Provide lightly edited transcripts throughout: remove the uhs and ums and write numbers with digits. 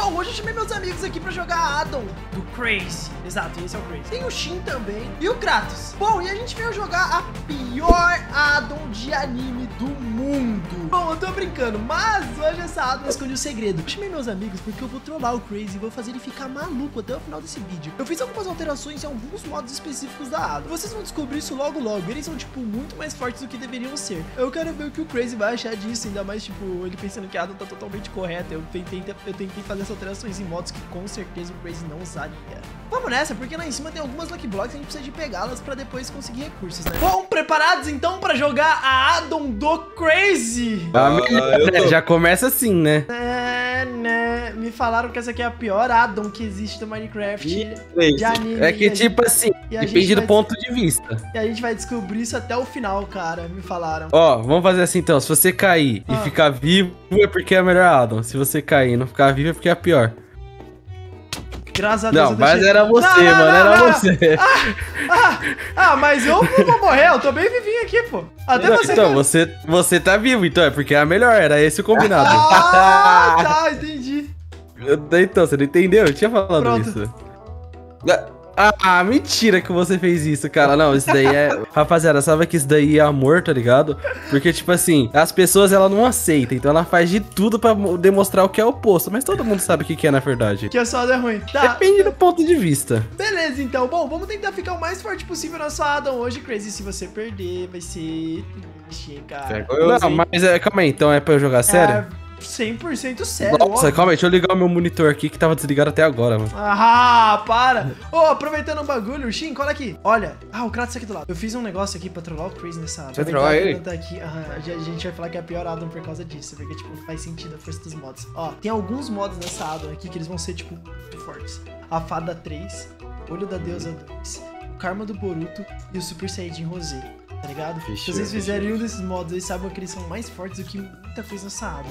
Pessoal, hoje eu chamei meus amigos aqui pra jogar Addon do Crazy. Exato, esse é o Crazy. Tem o Shin também e o Kratos. Bom, e a gente veio jogar a pior Addon de anime do mundo. Bom, eu tô brincando, mas hoje essa Addon esconde o segredo. Eu chamei meus amigos porque eu vou trollar o Crazy e vou fazer ele ficar maluco até o final desse vídeo. Eu fiz algumas alterações em alguns modos específicos da Addon. Vocês vão descobrir isso logo logo. Eles são, tipo, muito mais fortes do que deveriam ser. Eu quero ver o que o Crazy vai achar disso, ainda mais, tipo, ele pensando que a Addon tá totalmente correta. Eu tentei fazer essas alterações em modos que com certeza o Crazy não usaria. Vamos nessa, porque lá em cima tem algumas Lucky Blocks e a gente precisa de pegá-las pra depois conseguir recursos, né? Bom, preparados então pra jogar a Addon do Crazy? Já começa assim, né? É, né? Me falaram que essa aqui é a pior Addon que existe do Minecraft de anime. É que tipo assim, depende do ponto de vista. E a gente vai descobrir isso até o final, cara, me falaram. Ó, vamos fazer assim então, se você cair e ficar vivo é porque é a melhor Addon. Se você cair e não ficar vivo é porque é a pior. Graças a Deus. Não, mas era você, mano. Era você. Mas eu não vou morrer. Eu tô bem vivinho aqui, pô. Até não, você. Então, você tá vivo, então. É porque é a melhor. Era esse o combinado. Ah, tá. Entendi. Então, você não entendeu? Eu tinha falado isso. Ah, mentira que você fez isso, cara. Não, isso daí é... Rapaziada, sabe que isso daí é amor, tá ligado? Porque, tipo assim, as pessoas, ela não aceitam. Então ela faz de tudo pra demonstrar o que é oposto. Mas todo mundo sabe o que é, na verdade. Que a sua é ruim. Tá. Depende do ponto de vista. Beleza, então. Bom, vamos tentar ficar o mais forte possível na sua Addon hoje, Crazy. Se você perder, vai ser... triste, cara. Não, mas é, calma aí. Então é pra eu jogar sério? 100% sério. Nossa, ó. Calma aí, deixa eu ligar o meu monitor aqui que tava desligado até agora, mano. Ah, para. Ô, aproveitando o bagulho, Shin, cola aqui. Olha, o Kratos aqui do lado. Eu fiz um negócio aqui pra trollar o Crazy nessa área. Você trollou ele? Tá aqui. A gente vai falar que é a pior Addon por causa disso, porque, tipo, não faz sentido a força dos mods. Ó, tem alguns mods nessa Addon aqui que eles vão ser, tipo, muito fortes. A Fada 3, Olho da Deusa 2, o Karma do Boruto e o Super Saiyajin Rosé. Tá ligado? Se vocês fizerem um desses modos, eles sabem que eles são mais fortes do que muita coisa nessa Addon.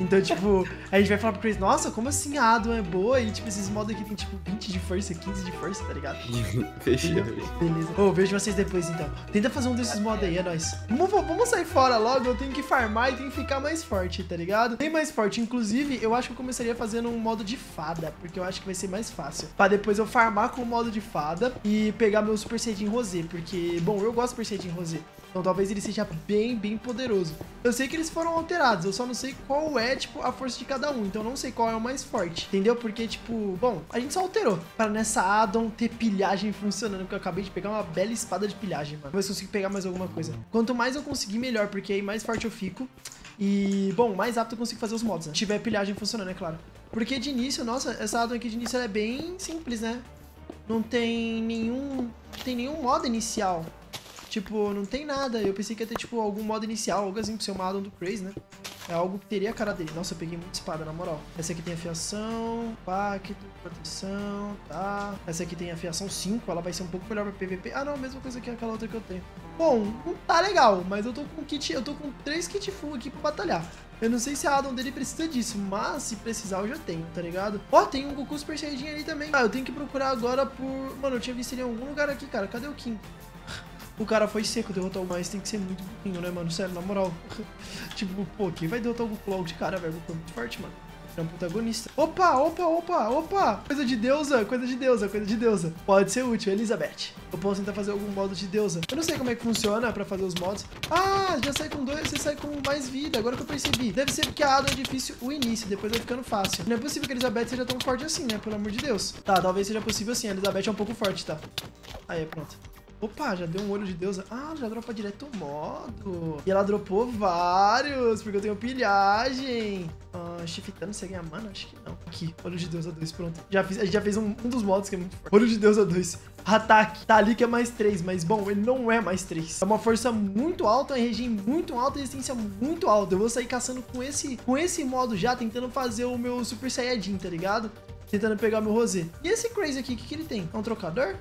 Então, tipo, a gente vai falar pro Crazy, nossa, como assim a Addon é boa? E, tipo, esses modos aqui tem, tipo, 20 de força, 15 de força, tá ligado? Fechou. Beleza. Ô, vejo vocês depois, então. Tenta fazer um desses modos aí, é nóis. Vamos sair fora logo, eu tenho que farmar e tenho que ficar mais forte, tá ligado? Bem mais forte. Inclusive, eu acho que eu começaria fazendo um modo de fada, porque eu acho que vai ser mais fácil. Pra depois eu farmar com o modo de fada e pegar meu Super Saiyajin Rosé, porque, bom, eu gosto de Super Saiyajin Rosé. Então talvez ele seja bem poderoso. Eu sei que eles foram alterados, eu só não sei qual é, tipo, a força de cada um. Então eu não sei qual é o mais forte, entendeu? Porque, tipo, bom, a gente só alterou pra nessa Addon ter pilhagem funcionando, porque eu acabei de pegar uma bela espada de pilhagem, mano. Vou ver se eu consigo pegar mais alguma coisa. Quanto mais eu conseguir, melhor, porque aí mais forte eu fico. E, bom, mais rápido eu consigo fazer os mods, né? Se tiver pilhagem funcionando, é claro. Porque de início, nossa, essa Addon aqui de início ela é bem simples, né? Não tem nenhum modo inicial. Tipo, não tem nada. Eu pensei que ia ter, tipo, algum modo inicial, algo assim, pra ser uma Addon do Crazy, né? É algo que teria a cara dele. Nossa, eu peguei muita espada, na moral. Essa aqui tem afiação, pacto, proteção, tá? Essa aqui tem afiação 5, ela vai ser um pouco melhor pra PVP. Ah, não, mesma coisa que aquela outra que eu tenho. Bom, não tá legal, mas eu tô com kit, eu tô com 3 kit full aqui pra batalhar. Eu não sei se a Addon dele precisa disso, mas se precisar eu já tenho, tá ligado? Ó, tem um Goku Super Saiyajin ali também. Ah, eu tenho que procurar agora por... Mano, eu tinha visto ele em algum lugar aqui, cara. Cadê o Kim? O cara foi seco, derrotar o mais, tem que ser muito burrinho, né, mano? Sério, na moral. Tipo, pô, quem vai derrotar o Goku logo de cara, velho? O Goku é muito forte, mano. É um protagonista. Opa! Coisa de deusa, coisa de deusa. Pode ser útil, Elizabeth. Eu posso tentar fazer algum modo de deusa. Eu não sei como é que funciona pra fazer os modos. Ah, já sai com 2, você sai com mais vida. Agora que eu percebi. Deve ser porque a Addon é difícil o início, depois vai ficando fácil. Não é possível que a Elizabeth seja tão forte assim, né? Pelo amor de Deus. Tá, talvez seja possível sim. A Elizabeth é um pouco forte, tá? Aí, pronto. Opa, já deu um olho de deusa. Ah, já dropa direto o modo. E ela dropou vários, porque eu tenho pilhagem. Ah, shiftando, você ganha mana? Acho que não. Aqui, olho de deusa 2, pronto. A gente já fez um dos modos que é muito forte. Olho de deusa 2. Ataque. Tá ali que é mais 3, mas, bom, ele não é mais 3. É uma força muito alta, uma RG muito alta, resistência muito alta. Eu vou sair caçando com esse modo já, tentando fazer o meu Super Saiyajin, tá ligado? Tentando pegar meu Rosé. E esse Crazy aqui, o que ele tem? É um trocador?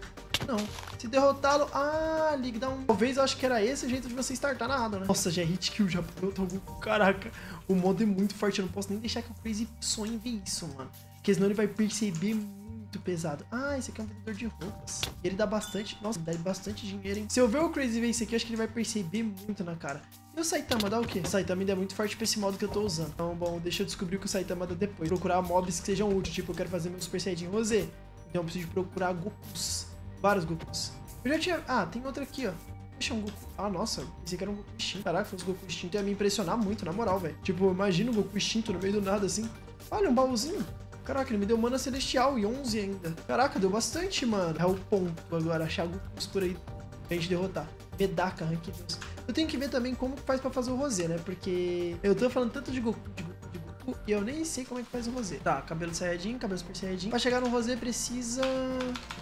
Não. Se derrotá-lo... Ah, liga, dá um... Talvez eu acho que era esse o jeito de você startar na Addon, né? Nossa, já é hit kill, já derrotou o Goku. Caraca, o modo é muito forte. Eu não posso nem deixar que o Crazy sonhe ver isso, mano. Porque senão ele vai perceber muito pesado. Ah, esse aqui é um vendedor de roupas. Ele dá bastante... Nossa, dá bastante dinheiro, hein? Se eu ver o Crazy ver isso aqui, eu acho que ele vai perceber muito na cara. E o Saitama dá o quê? O Saitama ainda é muito forte pra esse modo que eu tô usando. Então, bom, deixa eu descobrir o que o Saitama dá depois. Procurar mobs que sejam úteis. Tipo, eu quero fazer meu Super Saiyajin Rosé. Então eu preciso procurar Gokus. Vários Gokus. Eu já tinha... Ah, tem outra aqui, ó. Deixa um Goku... Ah, nossa, pensei que era um Goku extinto. Caraca, fosse Goku extinto ia me impressionar muito, na moral, velho. Tipo, imagina um Goku extinto no meio do nada, assim. Olha, um baúzinho. Caraca, ele me deu Mana Celestial e 11 ainda. Caraca, deu bastante, mano. É o ponto agora, achar Gokus por aí pra gente derrotar. Medaka, rank 2. Eu tenho que ver também como que faz pra fazer o Rosé, né? Porque eu tô falando tanto de Goku, e eu nem sei como é que faz o Rosé. Tá, cabelo Saiyajin, cabelo Super Saiyajin. Pra chegar no Rosé precisa...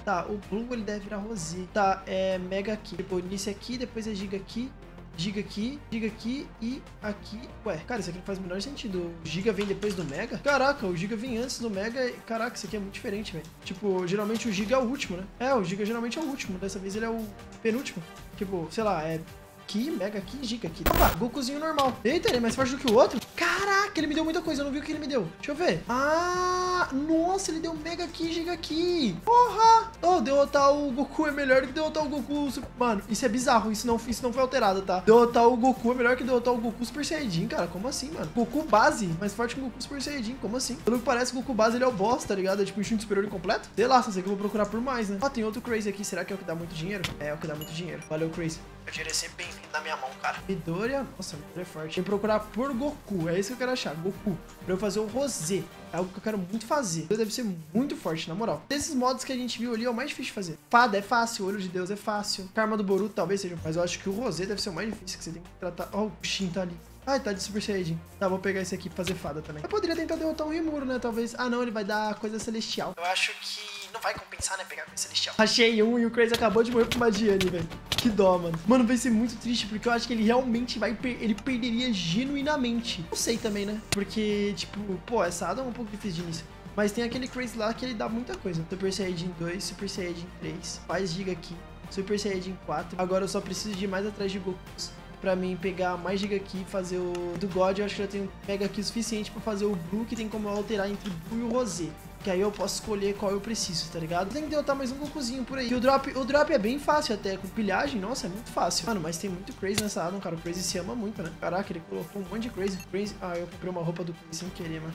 Tá, o Blue ele deve virar Rosé. Tá, é Mega aqui. Depois início aqui, depois é Giga aqui. Giga aqui, Giga aqui e aqui. Ué, cara, isso aqui não faz o menor sentido. O Giga vem depois do Mega? Caraca, o Giga vem antes do Mega. Caraca, isso aqui é muito diferente, velho. Tipo, geralmente o Giga é o último, né? É, o Giga geralmente é o último. Dessa vez ele é o penúltimo. Tipo, sei lá, é... Aqui, Mega aqui, Giga aqui. Opa, Gokuzinho normal. Eita, ele é mais forte do que o outro? Caraca, ele me deu muita coisa, eu não vi o que ele me deu. Deixa eu ver. Ah, nossa, ele deu Mega aqui, Giga aqui. Porra! Oh, derrotar o Goku é melhor do que derrotar o Goku... Mano, isso é bizarro, isso não foi alterado, tá? Derrotar o Goku é melhor que derrotar o Goku Super Saiyajin, cara. Como assim, mano? Goku base, mais forte que o Goku Super Saiyajin, como assim? Pelo que parece, o Goku base ele é o boss, tá ligado? É tipo um instinto superior incompleto. Sei lá, só sei que eu vou procurar por mais, né? Ah, tem outro Crazy aqui, será que é o que dá muito dinheiro? É, é o que dá muito dinheiro. Valeu, Crazy. Eu tirei sempre bem-vindo na minha mão, cara. Midoriya, nossa, Midoriya é forte. Tem que procurar por Goku, é isso que eu quero achar, Goku. Pra eu fazer o Rosé, é algo que eu quero muito fazer. Ele deve ser muito forte, na moral. Desses modos que a gente viu ali, é o mais difícil de fazer. Fada é fácil, Olho de Deus é fácil. Karma do Boruto talvez seja, mas eu acho que o Rosé deve ser o mais difícil, que você tem que tratar... Ó, o Shin tá ali. Ai, tá de Super Saiyajin. Tá, vou pegar esse aqui pra fazer Fada também. Eu poderia tentar derrotar um Rimuru, né, talvez. Ah, não, ele vai dar coisa celestial. Eu acho que não vai compensar, né, pegar coisa celestial. Achei um e o Crazy acabou de morrer pro Magícula, velho. Que dó, mano. Mano, vai ser muito triste, porque eu acho que ele realmente vai... Ele perderia genuinamente. Não sei também, né? Porque, tipo, pô, essa Ada é um pouco difícil de início. Mas tem aquele Crazy lá que ele dá muita coisa. Super Saiyajin 2, Super Saiyajin 3. Faz Giga aqui. Super Saiyajin 4. Agora eu só preciso de ir mais atrás de Goku. Pra mim pegar mais Giga aqui e fazer o... Do God, eu acho que já tenho Mega aqui o suficiente pra fazer o Blue, que tem como eu alterar entre o Blue e o Rosé. Que aí eu posso escolher qual eu preciso, tá ligado? Tem que derrotar mais um Gokuzinho por aí. E o drop é bem fácil até. Com pilhagem, nossa, é muito fácil. Mano, mas tem muito Crazy nessa área, cara. O Crazy se ama muito, né? Caraca, ele colocou um monte de Crazy. Ah, eu comprei uma roupa do Crazy sem querer, mano.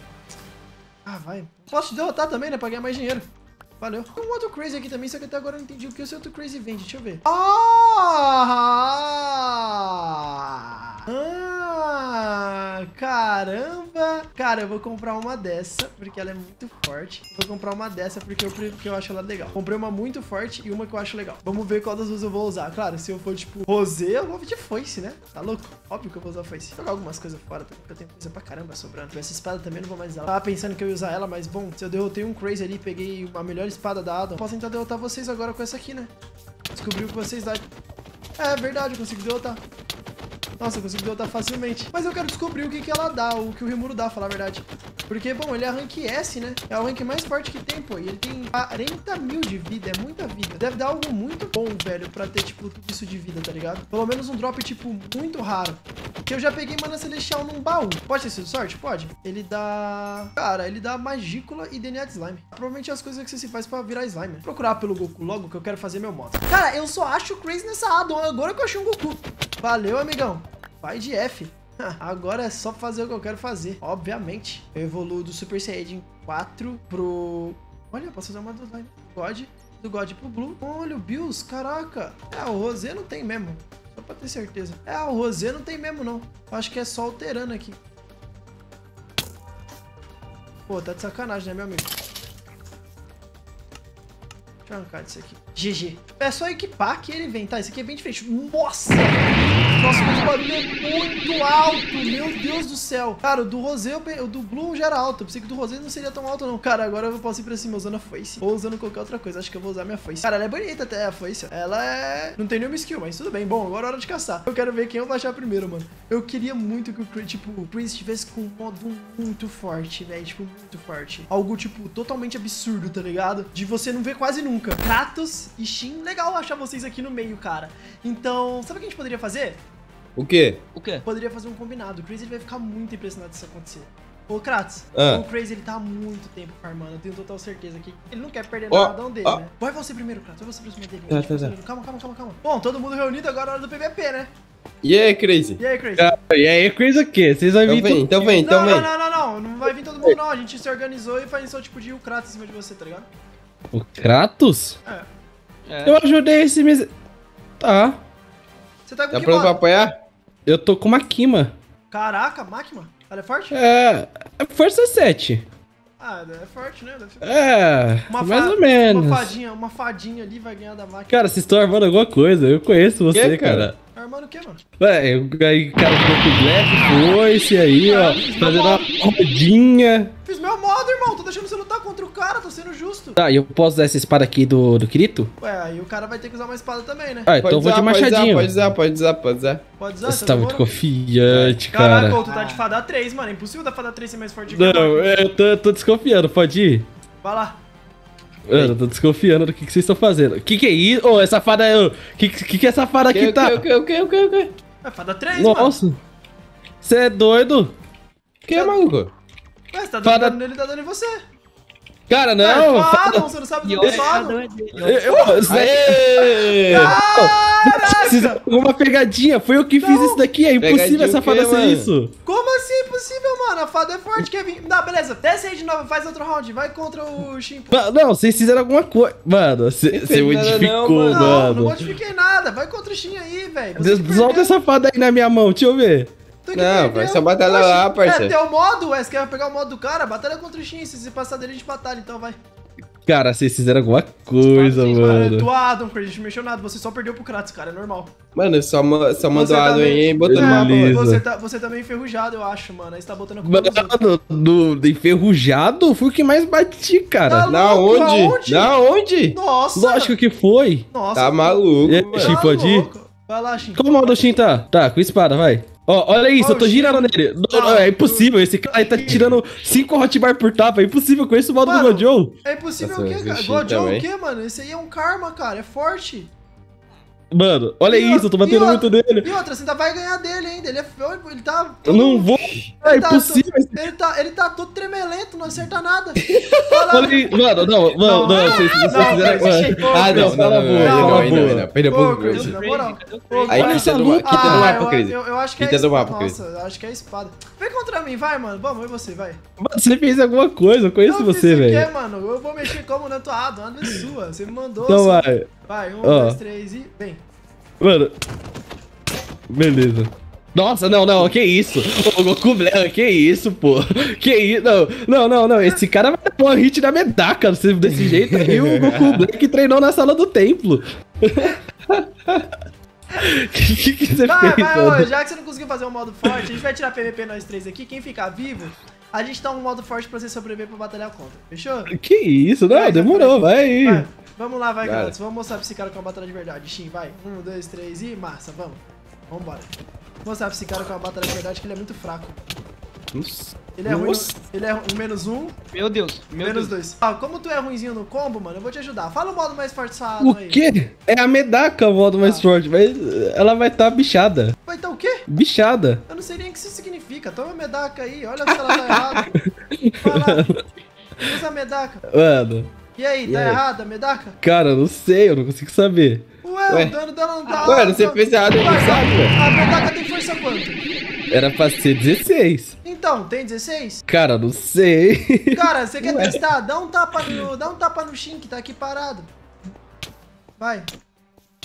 Ah, vai. Posso derrotar também, né? Pra ganhar mais dinheiro. Valeu. Tem um outro Crazy aqui também, só que até agora eu não entendi o que esse outro Crazy vende. Deixa eu ver. Caramba! Cara, eu vou comprar uma dessa, porque ela é muito forte. Vou comprar uma dessa, porque eu acho ela legal. Comprei uma muito forte e uma que eu acho legal. Vamos ver qual das duas eu vou usar. Claro, se eu for, tipo, Rosé, eu vou de foice, né? Tá louco? Óbvio que eu vou usar foice. Vou jogar algumas coisas fora, porque eu tenho coisa pra caramba sobrando. Essa espada também não vou mais usar. Tava pensando que eu ia usar ela, mas, bom, se eu derrotei um Crazy ali, peguei a melhor espada da Adam, posso tentar derrotar vocês agora com essa aqui, né? Descobri o que vocês dão. É verdade, eu consigo derrotar. Nossa, eu consigo derrotar facilmente. Mas eu quero descobrir o que, que ela dá, o que o Rimuru dá, falar a verdade. Porque, bom, ele é rank S, né? É o rank mais forte que tem, pô. E ele tem 40 mil de vida, é muita vida. Deve dar algo muito bom, velho, pra ter, tipo, tudo isso de vida, tá ligado? Pelo menos um drop, tipo, muito raro. Que eu já peguei Mana Celestial num baú. Pode ter sido sorte? Pode. Ele dá... Cara, ele dá Magícula e DNA de Slime. Provavelmente as coisas que você se faz pra virar Slime. Vou procurar pelo Goku logo, que eu quero fazer meu modo. Cara, eu só acho Crazy nessa addon. Agora que eu achei um Goku. Valeu, amigão. Vai de F. Agora é só fazer o que eu quero fazer. Obviamente. Eu evoluo do Super Saiyajin 4 pro... Olha, eu posso usar uma do Slime. God. Do God pro Blue. Olha o Bills. Caraca. É, o Rosé não tem mesmo. Só pra ter certeza. É, o Rosé não tem mesmo, não. Eu acho que é só alterando aqui. Pô, tá de sacanagem, né, meu amigo? Deixa eu arrancar disso aqui. GG. É só equipar que ele vem. Tá, esse aqui é bem diferente. Nossa! Nossa, mas o barulho é muito alto. Meu Deus do céu. Cara, o do Rosé, o do Blue já era alto. Eu pensei que o do Rosé não seria tão alto, não. Cara, agora eu posso ir pra cima usando a foice. Ou usando qualquer outra coisa. Acho que eu vou usar minha foice. Cara, ela é bonita até, a foice. Ela é... Não tem nenhuma skill, mas tudo bem. Bom, agora é hora de caçar. Eu quero ver quem eu vou achar primeiro, mano. Eu queria muito que o, tipo, o Prince tivesse com um modo muito forte, velho. Tipo, muito forte. Algo, tipo, totalmente absurdo, tá ligado? De você não ver quase nunca. Kratos e Shin. Legal achar vocês aqui no meio, cara. Então, sabe o que a gente poderia fazer? O quê? O quê? Poderia fazer um combinado. O Crazy ele vai ficar muito impressionado se isso acontecer. Ô, Kratos, o Crazy ele tá há muito tempo farmando. Eu tenho total certeza que ele não quer perder nada dele, né? Vai você primeiro, Kratos. Vai você pra cima dele. Calma, calma, calma, calma. Bom, todo mundo reunido, agora é hora do PVP, né? E aí, Crazy? E aí, Crazy o quê? Vocês vão vir tudo? Então vem. Não vai vir todo mundo, não. A gente se organizou e faz só tipo de o Kratos em cima de você, tá ligado? O Kratos? É. Eu ajudei esse mês. Tá. Você tá com o que? Tá pronto pra apanhar? Eu tô com Makima. Caraca, Makima? Ela é forte? É. Força 7. Ah, é forte, né? É, mais ou menos. Uma fadinha ali vai ganhar da Makima. Cara, vocês estão armando alguma coisa. Eu conheço você, cara. Armando o que, mano? Ué, aí, cara, o Goku Black foi esse aí, ó. Fazendo uma rodinha. Fiz meu modo, irmão. Tô deixando você lutar contra o cara, tô sendo justo. Tá, e eu posso usar essa espada aqui do Kirito? Ué, aí o cara vai ter que usar uma espada também, né? Ah, então eu vou de machadinho. Pode usar. Você tá muito confiante, cara. Caraca, tu tá de Fada 3, mano. É impossível da Fada 3 ser mais forte que eu. Não, eu tô desconfiando. Pode ir? Vai lá. Mano, eu tô desconfiando do que vocês estão fazendo. Que é isso? Ô, essa fada é... que essa fada aqui tá? O que? É Fada 3, mano. Nossa. Você é doido? Que é, maluco? Ué, você tá dando nele e tá dando em você. Cara, não. Você não sabe do que eu sei. Caraca! Uma pegadinha. Foi eu que fiz isso daqui. É impossível essa fada ser isso. Como assim é impossível, mano? A fada é forte. Quer vir? Não, beleza. Desce aí de novo. Faz outro round. Vai contra o Shin. Não, vocês fizeram alguma coisa. Mano, você modificou, mano. Não modifiquei nada. Vai contra o Shin aí, velho. Solta essa fada aí na minha mão. Deixa eu ver. Não, vai só batalha lá, parceiro. É teu modo, você quer pegar o modo do cara? Batalha contra o Shin, se você passar dele, a gente batalha, então vai. Cara, vocês fizeram alguma coisa, mano. Tu, Adam, a gente não mexeu nada, você só perdeu pro Kratos, cara, é normal. Mano, só mandou o Adam aí e botou no mapa. Você tá meio enferrujado, eu acho, mano, aí você tá botando a culpa. Mano, enferrujado? Foi o que mais bati, cara. Na onde? Nossa. Lógico que foi. Nossa. Tá maluco, mano. Shin, pode ir? Vai lá, Shin. Como o modo Shin tá? Tá, com espada, vai. Ó, olha isso, eu tô girando nele. Não, é impossível, esse cara aí tá tirando 5 hotbar por tapa, é impossível, conheço o modo do Gojo. É impossível o quê, cara? Gojo o quê, mano? Esse aí é um karma, cara, é forte. Mano, olha isso, eu tô batendo muito nele. E outra, você ainda vai ganhar dele ainda, ele tá... Eu não vou, é impossível. Ele tá todo tremelento, não acerta nada. Mano, não, vocês fizeram... Ah, não, não, perdeu pouco, Crazy. Aí quita do mapa, Crazy. Eu acho que é espada, nossa, eu acho que é espada. Vem contra mim, vai, mano, vamos, e você, vai. Mano, você fez alguma coisa, eu conheço você, velho. Eu fiz o quê, mano? Eu vou mexer como na tua ado, nada de sua, você me mandou. Então vai. Vai, 1, 2, 3 e... Vem. Mano. Beleza. Nossa, não, que isso? O Goku Black, que isso, pô? Que isso? Não, esse cara vai pôr hit da Medaka desse jeito aí. O Goku Black treinou na sala do templo. que você fez, mano? Já que você não conseguiu fazer um modo forte, a gente vai tirar PVP nós três aqui. Quem ficar vivo, a gente dá um modo forte pra você sobreviver pra batalhar contra. Fechou? Que isso? Não, vai, demorou, vai aí. Vai. Vamos lá, vai, galera. Vamos mostrar pra esse cara que é uma batalha de verdade. Shin, vai. 1, 2, 3 e massa, vamos. Vambora. Vou mostrar pra esse cara que é uma batalha de verdade que ele é muito fraco. Nossa. Ele é ruim. Ele é um -1. Meu Deus. Menos 2. Ah, como tu é ruimzinho no combo, mano, eu vou te ajudar. Fala o modo mais forte só aí. O quê? É a Medaka o modo mais forte, mas ela vai estar bichada. Vai estar o quê? Bichada. Eu não sei nem o que isso significa. Toma a Medaka aí, olha se ela tá errada. Fala. Usa a Medaka. Mano. E aí, tá errada, Medaka? Cara, eu não sei, eu não consigo saber. Ué, o dano dela não tá alto. Mano, você fez errado, eu não sabe, velho. A Medaka tem força quanto? Era pra ser 16. Então, tem 16? Cara, não sei. Cara, você quer testar? Dá um tapa no Shin que tá aqui parado. Vai.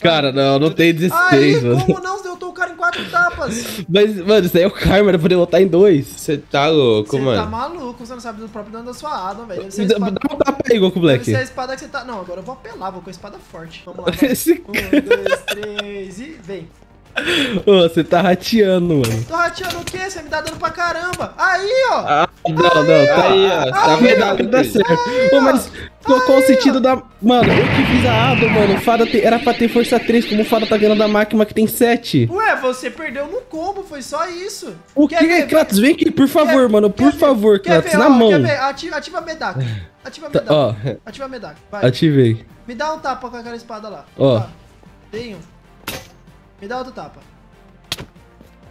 Cara, não tem 16, mano. Como não? Você derrotou o cara em 4 tapas. Mas, mano, isso aí é o karma, era pra derrotar em 2. Você tá louco, mano. Você tá maluco, você não sabe do próprio dano da sua Adam, velho. Dá um tapa aí, Goku Black. Deve ser a espada que você tá... Não, agora eu vou apelar, vou com a espada forte. Vamos lá, vai. 1, 2, 3 e vem. Ô, você tá rateando, mano. Tô rateando o quê? Você me dá dano pra caramba. Aí, ó. Ah, não, tá aí, ó. Tá verdade, tá certo. Ô, mas qual o sentido da... Mano, eu que fiz a Adam, mano. Fada era pra ter força 3, como o Fada tá ganhando da Makima que tem 7. Ué, você perdeu no combo, foi só isso. O que, Kratos? Vem aqui, por favor, mano. Por favor, Kratos, na mão. Ativa a Medaka. Ativa a Medaka. Vai. Ativei. Me dá um tapa com aquela espada lá. Ó. Tenho. Me dá outro tapa.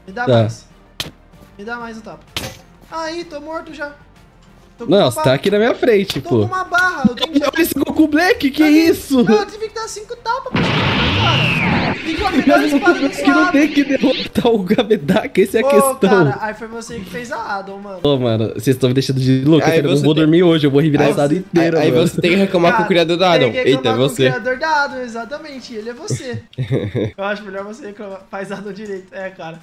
Me dá mais. Me dá mais um tapa. Aí, tô morto já. Não, você tá aqui na minha frente, pô. Tô com uma barra. Olha esse Goku Black, que isso? Eu tive que dar 5 tapas pra cara. que não tem que derrotar o Medaka, essa é a questão. Cara, aí foi você que fez a Adam, mano. Ô, mano, vocês estão me deixando de louco. Eu não vou dormir hoje, eu vou revirar essa Adam inteira. Aí você tem que reclamar com o criador da Adam. Eita, é você. O criador da Adam, exatamente. Ele é você. Eu acho melhor você reclamar. Faz Adam direito. É, cara.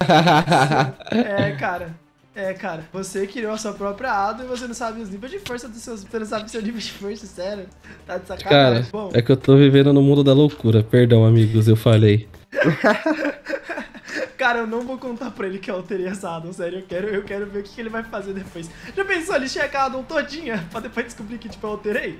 É, cara. É, cara, você criou a sua própria ADO e você não sabe os níveis de força dos seus... Você não sabe seu nível de força, sério? Tá de sacanagem? Cara, bom, é que eu tô vivendo no mundo da loucura. Perdão, amigos, eu falei. Cara, eu não vou contar pra ele que eu alterei essa ADO, sério. Eu quero ver o que ele vai fazer depois. Já pensou ele checar a ADO todinha pra depois descobrir que, tipo, eu alterei?